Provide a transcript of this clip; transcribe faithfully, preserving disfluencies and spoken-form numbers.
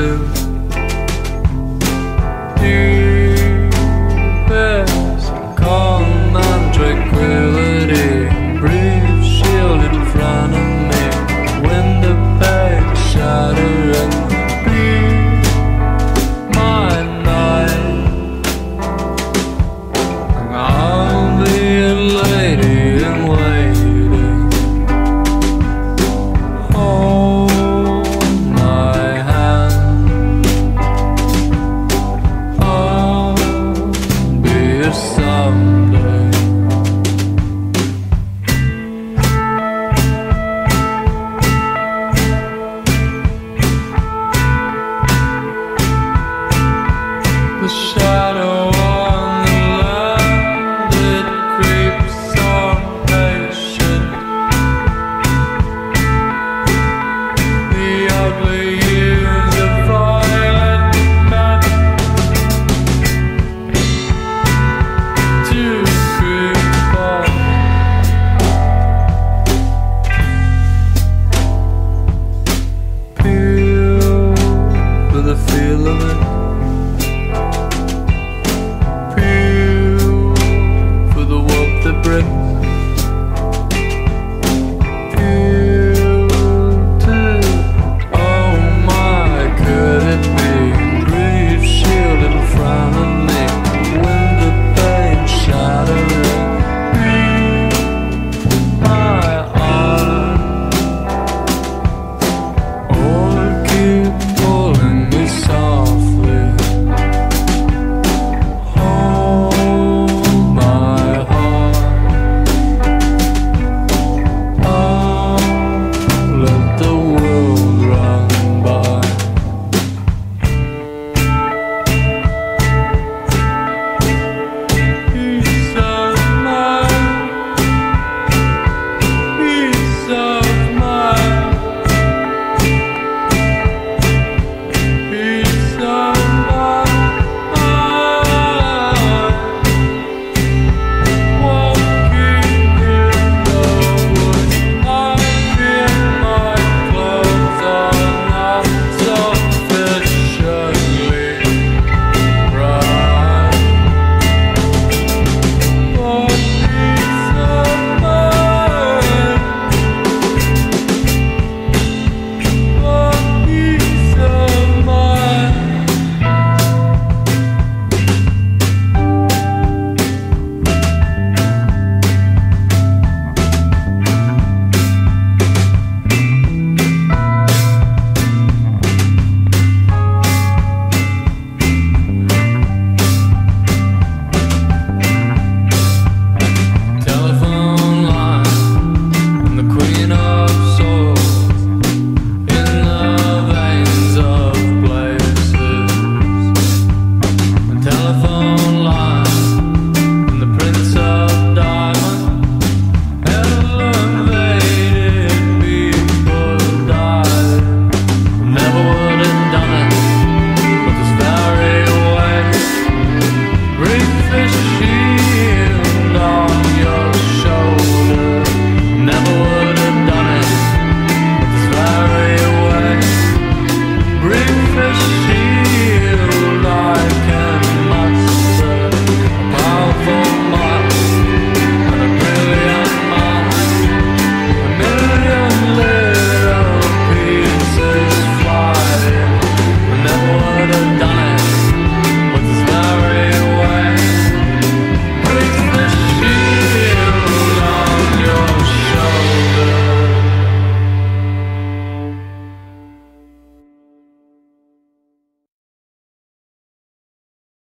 do, do best. Calm my tranquility, breathe shielded front of me. When the back shatter and be my night, I'll be a lady in waiting. Oh, someday. The shadow on the land, it creeps on patient. The ugly years of violent men. The feel of it.